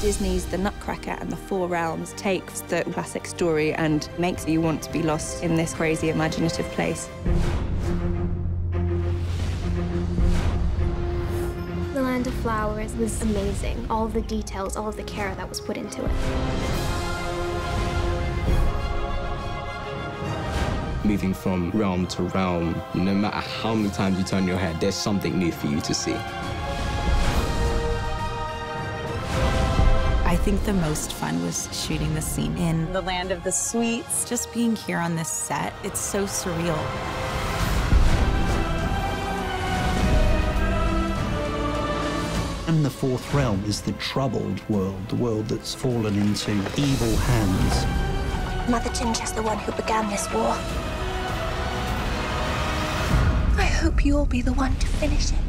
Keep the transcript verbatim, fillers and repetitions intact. Disney's The Nutcracker and the Four Realms takes the classic story and makes you want to be lost in this crazy, imaginative place. The Land of Flowers was amazing. All of the details, all of the care that was put into it. Moving from realm to realm, no matter how many times you turn your head, there's something new for you to see. I think the most fun was shooting the scene in the Land of the Sweets. Just being here on this set, it's so surreal. And the fourth realm is the troubled world, the world that's fallen into evil hands. Mother Ginger is the one who began this war. I hope you'll be the one to finish it.